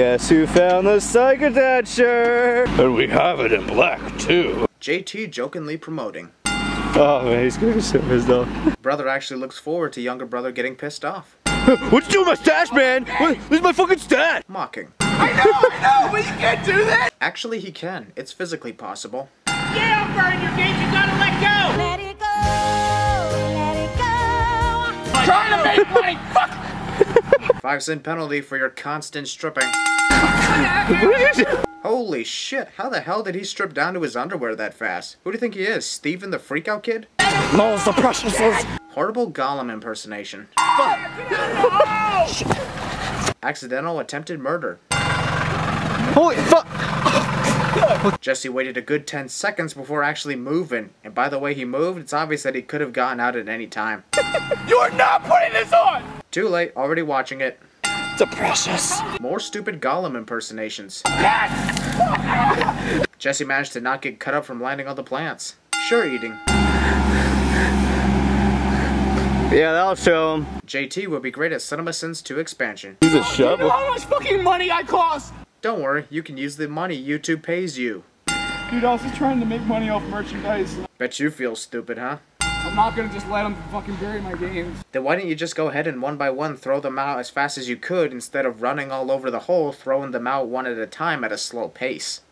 Guess who found the Psycho Dad shirt? And we have it in black too. JT jokingly promoting. Oh man, he's gonna be so pissed off. Brother actually looks forward to younger brother getting pissed off. What you doing with my stash, man? What? Where's my fucking stash? Mocking. I know, but you can't do that! Actually, he can. It's physically possible. Yeah, I'm burning your gates, you gotta let go! Let it go, let it go! I'm trying to make money, fuck! 5 cent penalty for your constant stripping. Holy shit, how the hell did he strip down to his underwear that fast? Who do you think he is, Steven the Freakout Kid? No, it's the precious. Horrible Gollum impersonation. Fuck! Accidental attempted murder. Holy fuck! Jesse waited a good 10 seconds before actually moving, and by the way he moved, it's obvious that he could have gotten out at any time. You are not putting this on! Too late, already watching it. It's a precious. More stupid Gollum impersonations. Yes! Jesse managed to not get cut up from landing on the plants. Sure eating. Yeah, that'll show him. JT will be great at CinemaSins 2 expansion. He's a shovel. You know how much fucking money I cost? Don't worry, you can use the money YouTube pays you. Dude, I was just trying to make money off merchandise. Bet you feel stupid, huh? I'm not gonna just let him fucking bury my games. Then why didn't you just go ahead and one by one throw them out as fast as you could instead of running all over the hole, throwing them out one at a time at a slow pace?